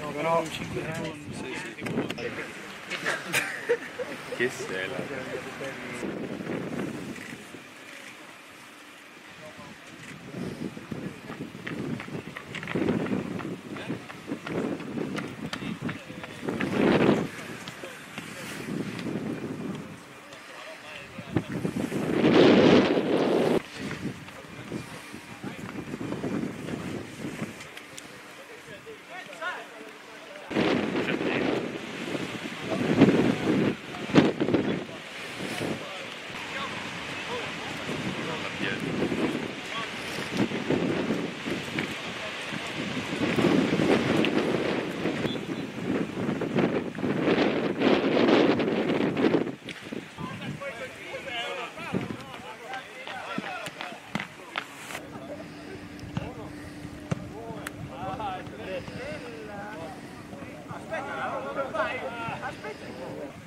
No, però un 5 non sei sicuro. Che stella. Aspetta, aspetta.